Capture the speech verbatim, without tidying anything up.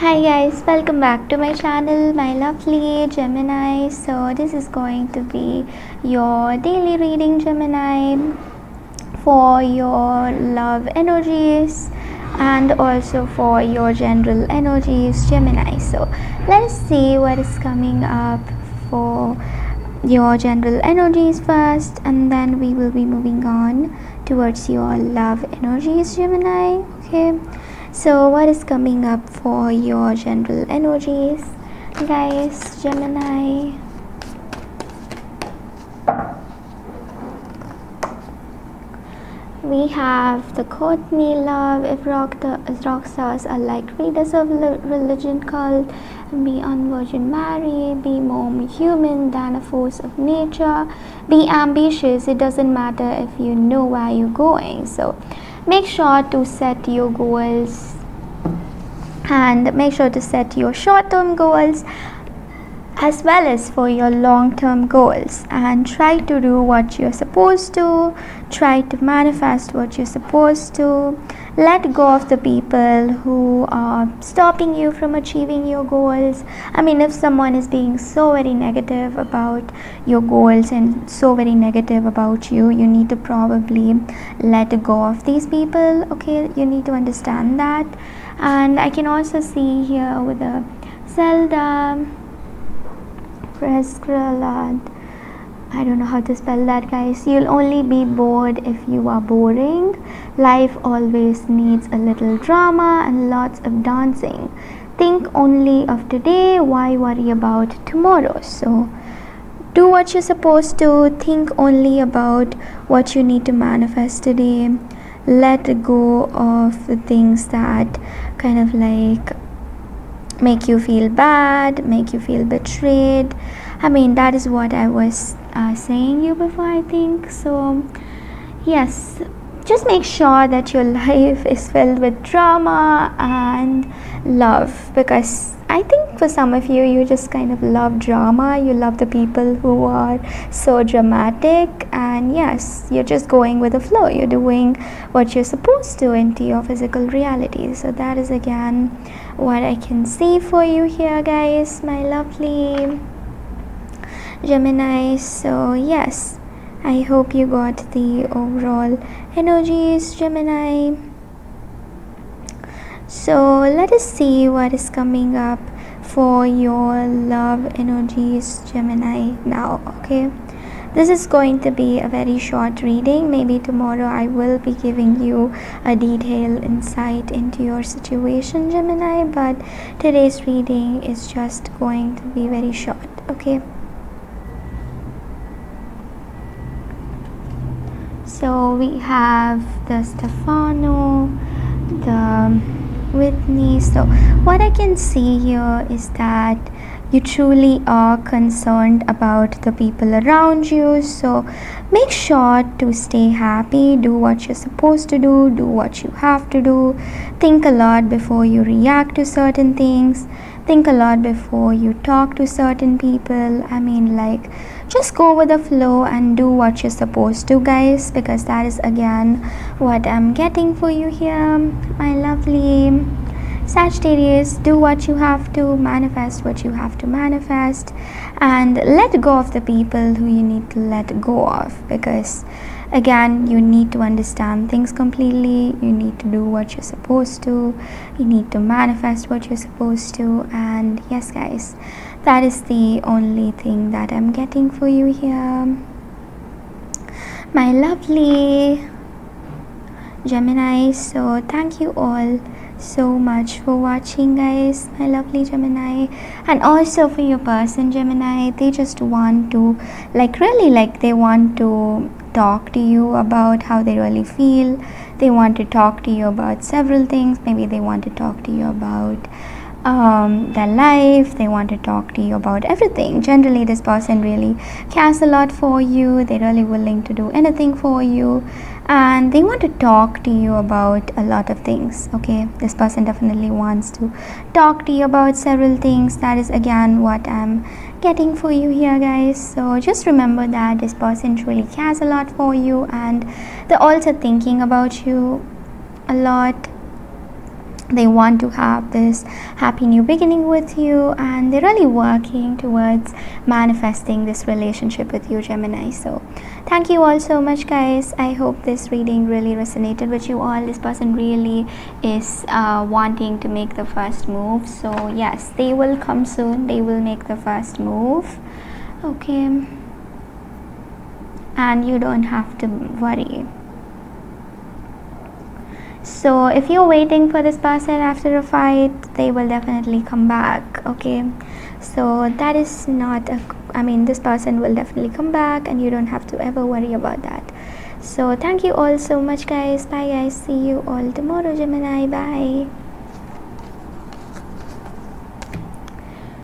Hi guys, welcome back to my channel, my lovely Gemini. So this is going to be your daily reading, Gemini, for your love energies and also for your general energies, Gemini. So let's see what is coming up for your general energies first, and then we will be moving on towards your love energies, Gemini. Okay, so what is coming up for your general energies, guys, Gemini? We have the Courtney Love. If rock, the, rock stars are like readers of religion cult, be on Virgin Mary, be more human than a force of nature, be ambitious, it doesn't matter if you know where you're going. So make sure to set your goals, and make sure to set your short-term goals as well as for your long-term goals, and try to do what you're supposed to, try to manifest what you're supposed to, let go of the people who are stopping you from achieving your goals. I mean, if someone is being so very negative about your goals and so very negative about you, you need to probably let go of these people, okay? You need to understand that. And I can also see here with the Zelda Preskralad, I don't know how to spell that, guys. You'll only be bored if you are boring. Life always needs a little drama and lots of dancing. Think only of today, why worry about tomorrow? So do what you're supposed to, think only about what you need to manifest today, let go of the things that kind of like make you feel bad, make you feel betrayed. I mean, that is what I was uh, saying you before, I think. So yes, just make sure that your life is filled with drama and love, because I think for some of you, you just kind of love drama, you love the people who are so dramatic, and yes, you're just going with the flow, you're doing what you're supposed to into your physical reality. So that is again what I can see for you here, guys, my lovely Gemini. So yes, I hope you got the overall energies, Gemini. So let us see what is coming up for your love energies, Gemini, now. Okay, this is going to be a very short reading. Maybe tomorrow I will be giving you a detailed insight into your situation, Gemini, but today's reading is just going to be very short. Okay, so we have the Stefano, the Whitney. So what I can see here is that you truly are concerned about the people around you, so make sure to stay happy, do what you're supposed to do, do what you have to do, think a lot before you react to certain things, think a lot before you talk to certain people. I mean, like, just go with the flow and do what you're supposed to, guys, because that is again what I'm getting for you here, my lovely Sagittarius. Do what you have to, manifest what you have to manifest, and let go of the people who you need to let go of, because again, you need to understand things completely, you need to do what you're supposed to, you need to manifest what you're supposed to. And yes, guys, that is the only thing that I'm getting for you here, my lovely Gemini. So thank you all so much for watching, guys, my lovely Gemini, and also for your person, Gemini. They just want to like really like they want to talk to you about how they really feel. They want to talk to you about several things. Maybe they want to talk to you about um their life, they want to talk to you about everything. Generally, this person really cares a lot for you, they're really willing to do anything for you, and they want to talk to you about a lot of things. Okay, this person definitely wants to talk to you about several things. That is again what I'm getting for you here, guys. So just remember that this person truly cares a lot for you, and they're also thinking about you a lot, They want to have this happy new beginning with you, and they're really working towards manifesting this relationship with you, Gemini. So thank you all so much, guys. I hope this reading really resonated with you all. This person really is uh, wanting to make the first move, so yes, they will come soon. They will make the first move, okay? And you don't have to worry. So if you're waiting for this person after a fight, they will definitely come back, okay? So that is not a, I mean, this person will definitely come back, and you don't have to ever worry about that. So thank you all so much, guys. Bye, guys. See you all tomorrow, Gemini. Bye.